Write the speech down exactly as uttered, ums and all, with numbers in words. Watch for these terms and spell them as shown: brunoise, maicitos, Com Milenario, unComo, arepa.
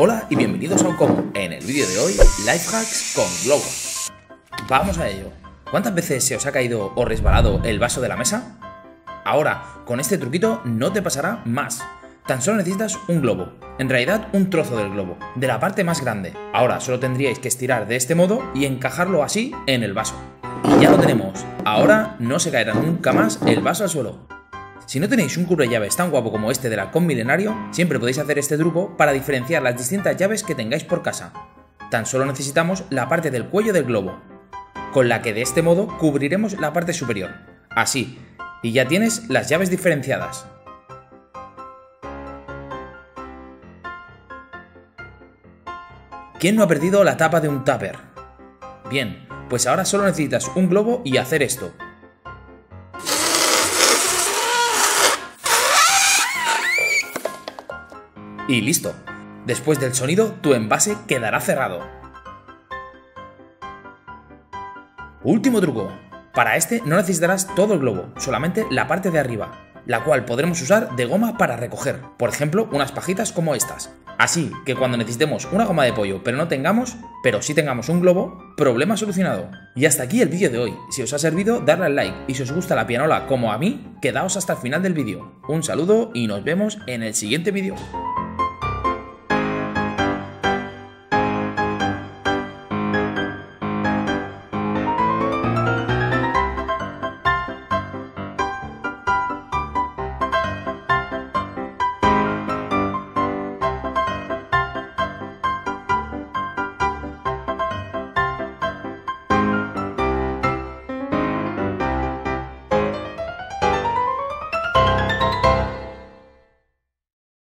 Hola y bienvenidos a unComo. En el vídeo de hoy, lifehacks con Glowworm. Vamos a ello. ¿Cuántas veces se os ha caído o resbalado el vaso de la mesa? Ahora, con este truquito no te pasará más. Tan solo necesitas un globo, en realidad un trozo del globo, de la parte más grande. Ahora solo tendríais que estirar de este modo y encajarlo así en el vaso. Y ya lo tenemos. Ahora no se caerá nunca más el vaso al suelo. Si no tenéis un cubrellaves tan guapo como este de la Com Milenario, siempre podéis hacer este truco para diferenciar las distintas llaves que tengáis por casa. Tan solo necesitamos la parte del cuello del globo, con la que de este modo cubriremos la parte superior. Así, y ya tienes las llaves diferenciadas. ¿Quién no ha perdido la tapa de un tupper? Bien, pues ahora solo necesitas un globo y hacer esto. Y listo. Después del sonido, tu envase quedará cerrado. Último truco. Para este no necesitarás todo el globo, solamente la parte de arriba, la cual podremos usar de goma para recoger, por ejemplo, unas pajitas como estas. Así que cuando necesitemos una goma de pollo pero no tengamos, pero sí tengamos un globo, problema solucionado. Y hasta aquí el vídeo de hoy. Si os ha servido, darle al like, y si os gusta la pianola como a mí, quedaos hasta el final del vídeo. Un saludo y nos vemos en el siguiente vídeo.